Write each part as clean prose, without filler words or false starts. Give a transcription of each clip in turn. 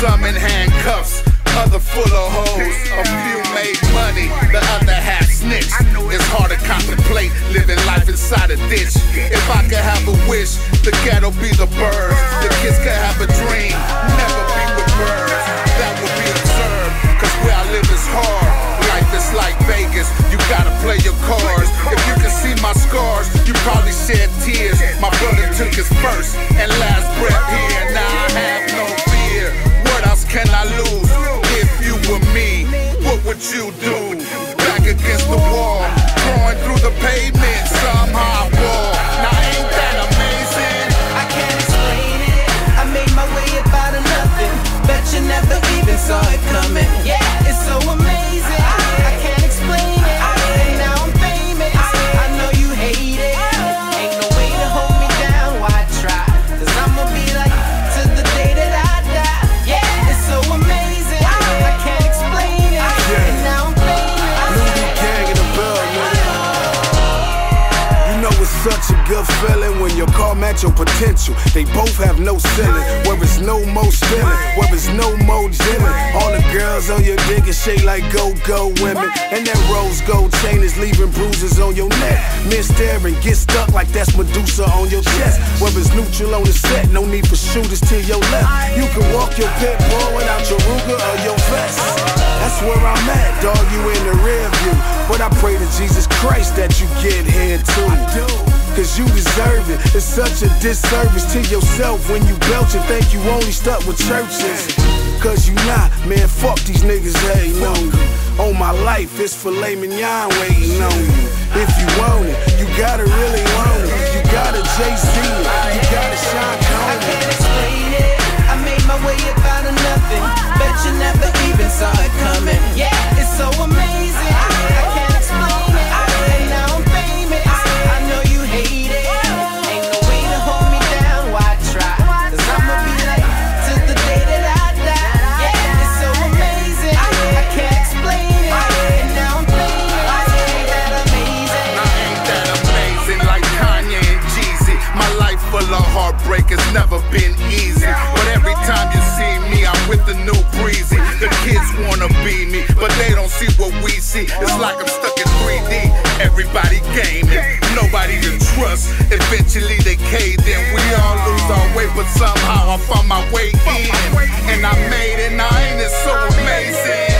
some in handcuffs, other full of hoes. A few made money, the other half snitched. It's hard to contemplate living life inside a ditch. If I could have a wish, the ghetto be the birds. The kids could have a dream, never be with birds. That would be absurd, cause where I live is hard. Life is like Vegas, you gotta play your cards. If you can see my scars, you probably shed tears. My brother took his first and last breath here. Now I have no fear, what else can I lose? If you were me, what would you do? Back against the wall, going through the pavement, somehow I fall. Now ain't that amazing? I can't explain it, I made my way up out of nothing. Bet you never even saw it coming. Yeah, it's so amazing, I can't explain it. And now I'm famous, I know you hate it. Ain't no way to hold me down, why try? Cause I'ma be like, to the day that I die. Yeah, it's so amazing, I can't explain it. And now I'm famous. New gang in the building. You know it's such a good feeling when your car match your potential. They both have no ceiling, where it's no more stealing, where it's no more dealing. All the girls on your dick is shaped like go-go women, and that rose gold chain is leaving bruises on your neck. Men staring, get stuck like that's Medusa on your chest. Where it's neutral on the set, no need for shooters to your left. You can walk your pit bull without your Ruger or your vest. That's where I'm at, dog. You in the rear view, but I pray to Jesus Christ that you get here too. Cause you deserve it. It's such a disservice to yourself when you belch and think you only stuck with churches. Cause you not, man, fuck these niggas hating on you. On my life, it's filet mignon waiting on you. If you want it, you gotta really want it. You gotta Jay-Z it, you gotta Sean Connery. I can't explain it, I made my way up out of nothing. Bet you never even saw it coming. Yeah, it's so amazing, I can't explain it. Heartbreak has never been easy, but every time you see me, I'm with the new breezy. The kids wanna be me, but they don't see what we see. It's like I'm stuck in 3D. Everybody gaming, nobody to trust. Eventually they cave in. We all lose our way, but somehow I found my way in, and I made it. Now ain't it so amazing?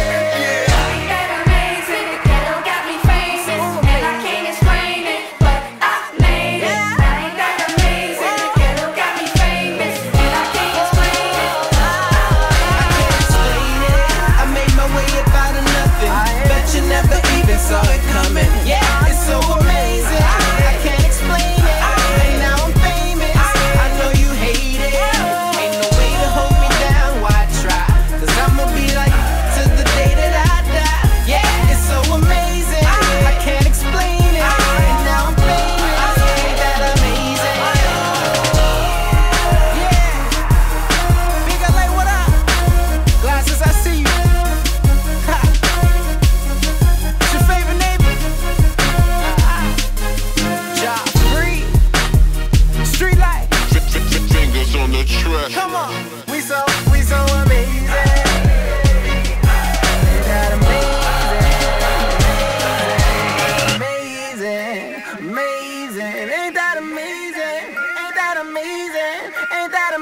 Ain't that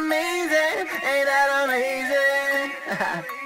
amazing?